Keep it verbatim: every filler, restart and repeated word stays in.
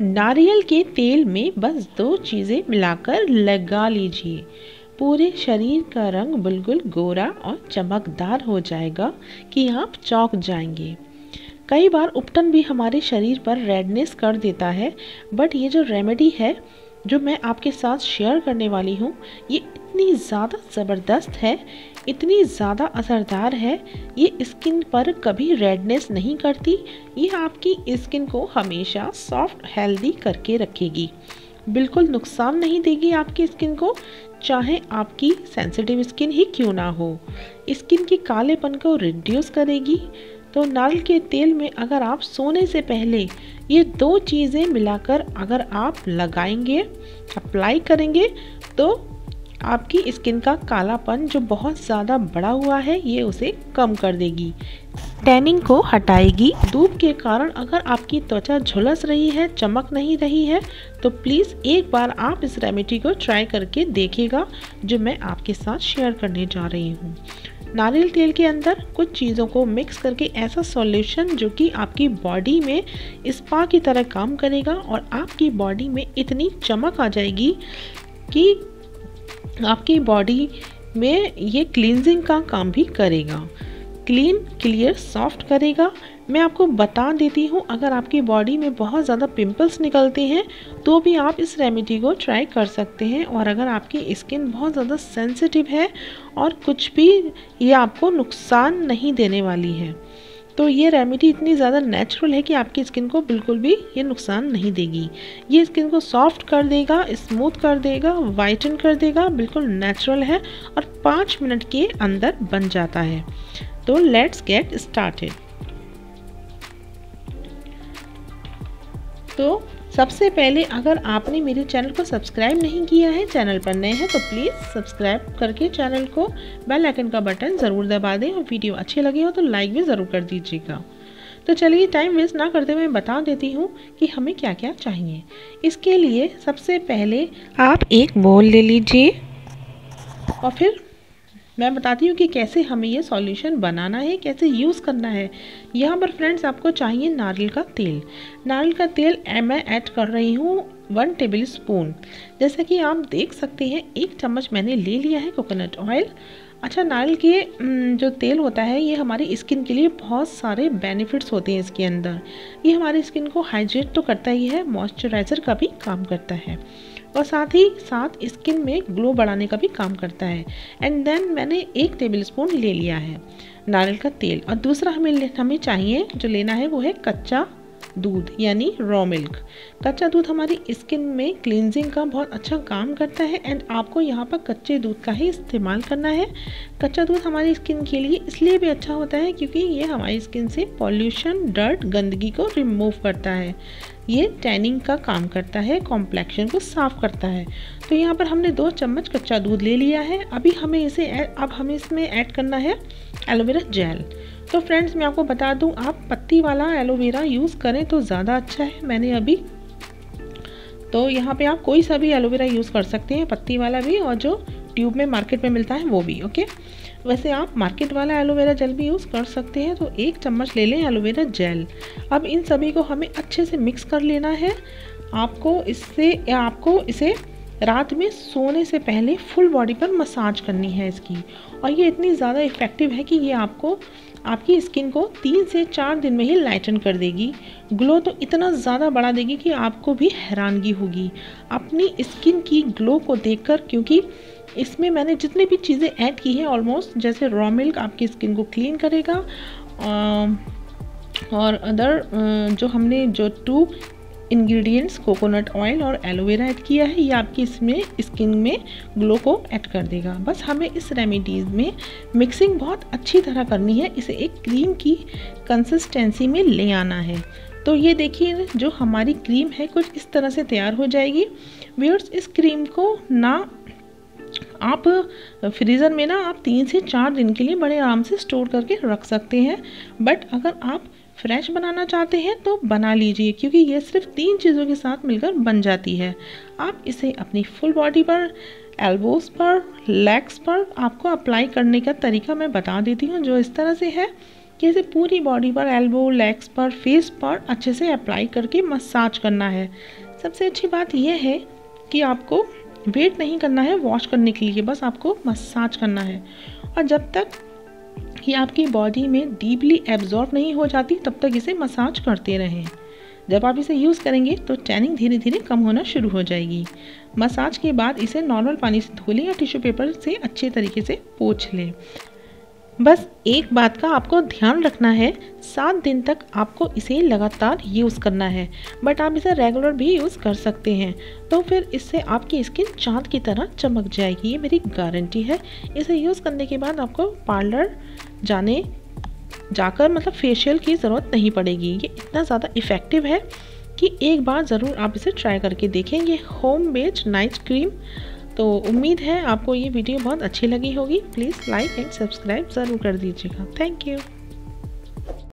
नारियल के तेल में बस दो चीज़ें मिलाकर लगा लीजिए। पूरे शरीर का रंग बिल्कुल गोरा और चमकदार हो जाएगा कि आप चौंक जाएंगे। कई बार उपटन भी हमारे शरीर पर रेडनेस कर देता है, बट ये जो रेमेडी है जो मैं आपके साथ शेयर करने वाली हूँ, ये इतनी ज़्यादा ज़बरदस्त है, इतनी ज़्यादा असरदार है, ये स्किन पर कभी रेडनेस नहीं करती। ये आपकी स्किन को हमेशा सॉफ्ट हेल्दी करके रखेगी, बिल्कुल नुकसान नहीं देगी आपकी स्किन को, चाहे आपकी सेंसिटिव स्किन ही क्यों ना हो। स्किन के कालेपन को रिड्यूस करेगी। तो नारियल के तेल में अगर आप सोने से पहले ये दो चीज़ें मिलाकर अगर आप लगाएंगे, अप्लाई करेंगे, तो आपकी स्किन का कालापन जो बहुत ज़्यादा बढ़ा हुआ है ये उसे कम कर देगी, टैनिंग को हटाएगी। धूप के कारण अगर आपकी त्वचा झुलस रही है, चमक नहीं रही है, तो प्लीज़ एक बार आप इस रेमेडी को ट्राई करके देखिएगा जो मैं आपके साथ शेयर करने जा रही हूँ। नारियल तेल के अंदर कुछ चीज़ों को मिक्स करके ऐसा सॉल्यूशन जो कि आपकी बॉडी में स्पा की तरह काम करेगा और आपकी बॉडी में इतनी चमक आ जाएगी कि आपकी बॉडी में ये क्लींजिंग का काम भी करेगा, क्लीन क्लियर सॉफ्ट करेगा। मैं आपको बता देती हूँ, अगर आपकी बॉडी में बहुत ज़्यादा पिंपल्स निकलते हैं तो भी आप इस रेमेडी को ट्राई कर सकते हैं। और अगर आपकी स्किन बहुत ज़्यादा सेंसिटिव है और कुछ भी ये आपको नुकसान नहीं देने वाली है, तो ये रेमेडी इतनी ज़्यादा नेचुरल है कि आपकी स्किन को बिल्कुल भी ये नुकसान नहीं देगी। ये स्किन को सॉफ्ट कर देगा, स्मूथ कर देगा, वाइटन कर देगा, बिल्कुल नेचुरल है और पाँच मिनट के अंदर बन जाता है। तो लेट्स गेट स्टार्टेड। तो सबसे पहले अगर आपने मेरे चैनल को सब्सक्राइब नहीं किया है, चैनल पर नए हैं तो प्लीज़ सब्सक्राइब करके चैनल को बेल आइकन का बटन ज़रूर दबा दें और वीडियो अच्छी लगी हो तो लाइक भी ज़रूर कर दीजिएगा। तो चलिए टाइम वेस्ट ना करते हुए मैं बता देती हूँ कि हमें क्या क्या चाहिए। इसके लिए सबसे पहले आप एक बाउल ले लीजिए और फिर मैं बताती हूँ कि कैसे हमें ये सॉल्यूशन बनाना है, कैसे यूज़ करना है। यहाँ पर फ्रेंड्स आपको चाहिए नारियल का तेल। नारियल का तेल मैं ऐड कर रही हूँ वन टेबल स्पून। जैसा कि आप देख सकते हैं एक चम्मच मैंने ले लिया है कोकोनट ऑयल। अच्छा, नारियल के जो तेल होता है ये हमारी स्किन के लिए बहुत सारे बेनिफिट्स होते हैं। इसके अंदर ये हमारी स्किन को हाइड्रेट तो करता ही है, मॉइस्चराइज़र का भी काम करता है और साथ ही साथ स्किन में ग्लो बढ़ाने का भी काम करता है। एंड देन मैंने एक टेबलस्पून ले लिया है नारियल का तेल। और दूसरा हमें हमें चाहिए जो लेना है वो है कच्चा दूध यानी रॉ मिल्क। कच्चा दूध हमारी स्किन में क्लींजिंग का बहुत अच्छा काम करता है एंड आपको यहाँ पर कच्चे दूध का ही इस्तेमाल करना है। कच्चा दूध हमारी स्किन के लिए इसलिए भी अच्छा होता है क्योंकि ये हमारी स्किन से पॉल्यूशन, डर्ट, गंदगी को रिमूव करता है। ये टैनिंग का काम करता है, कॉम्प्लेक्शन को साफ करता है। तो यहाँ पर हमने दो चम्मच कच्चा दूध ले लिया है। अभी हमें इसे अब हमें इसमें ऐड करना है एलोवेरा जेल। तो फ्रेंड्स मैं आपको बता दूं, आप पत्ती वाला एलोवेरा यूज़ करें तो ज़्यादा अच्छा है। मैंने अभी तो यहाँ पे आप कोई सा भी एलोवेरा यूज़ कर सकते हैं, पत्ती वाला भी और जो ट्यूब में मार्केट में मिलता है वो भी। ओके, वैसे आप मार्केट वाला एलोवेरा जेल भी यूज़ कर सकते हैं। तो एक चम्मच ले लें एलोवेरा जेल। अब इन सभी को हमें अच्छे से मिक्स कर लेना है। आपको इससे आपको इसे रात में सोने से पहले फुल बॉडी पर मसाज करनी है इसकी। और ये इतनी ज़्यादा इफ़ेक्टिव है कि ये आपको आपकी स्किन को तीन से चार दिन में ही लाइटन कर देगी। ग्लो तो इतना ज़्यादा बढ़ा देगी कि आपको भी हैरानगी होगी अपनी स्किन की ग्लो को देखकर, क्योंकि इसमें मैंने जितने भी चीज़ें ऐड की हैं ऑलमोस्ट, जैसे रॉ मिल्क आपकी स्किन को क्लीन करेगा और अदर जो हमने जो टू इंग्रेडिएंट्स कोकोनट ऑयल और एलोवेरा ऐड किया है, ये आपकी इसमें स्किन में ग्लो को ऐड कर देगा। बस हमें इस रेमेडीज़ में मिक्सिंग बहुत अच्छी तरह करनी है, इसे एक क्रीम की कंसिस्टेंसी में ले आना है। तो ये देखिए जो हमारी क्रीम है कुछ इस तरह से तैयार हो जाएगी। व्यूअर्स, इस क्रीम को ना आप फ्रीज़र में ना आप तीन से चार दिन के लिए बड़े आराम से स्टोर करके रख सकते हैं। बट अगर आप फ्रेश बनाना चाहते हैं तो बना लीजिए, क्योंकि ये सिर्फ तीन चीज़ों के साथ मिलकर बन जाती है। आप इसे अपनी फुल बॉडी पर, एल्बोस पर, लेग्स पर आपको अप्लाई करने का तरीका मैं बता देती हूँ जो इस तरह से है। कैसे पूरी बॉडी पर, एल्बो, लेग्स पर, फेस पर अच्छे से अप्लाई करके मसाज करना है। सबसे अच्छी बात यह है कि आपको वेट नहीं करना है वॉश करने के लिए, बस आपको मसाज करना है। और जब तक कि आपकी बॉडी में डीपली एब्जॉर्ब नहीं हो जाती तब तक इसे मसाज करते रहें। जब आप इसे यूज़ करेंगे तो टैनिंग धीरे धीरे कम होना शुरू हो जाएगी। मसाज के बाद इसे नॉर्मल पानी से धो लें या टिश्यू पेपर से अच्छे तरीके से पोंछ लें। बस एक बात का आपको ध्यान रखना है, सात दिन तक आपको इसे लगातार यूज़ करना है, बट आप इसे रेगुलर भी यूज़ कर सकते हैं। तो फिर इससे आपकी स्किन चाँद की तरह चमक जाएगी, ये मेरी गारंटी है। इसे यूज़ करने के बाद आपको पार्लर जाने जाकर मतलब फेशियल की ज़रूरत नहीं पड़ेगी। ये इतना ज़्यादा इफ़ेक्टिव है कि एक बार ज़रूर आप इसे ट्राई करके देखेंगे। Homemade night cream. तो उम्मीद है आपको ये वीडियो बहुत अच्छी लगी होगी। प्लीज़ लाइक एंड सब्सक्राइब ज़रूर कर दीजिएगा। Thank you.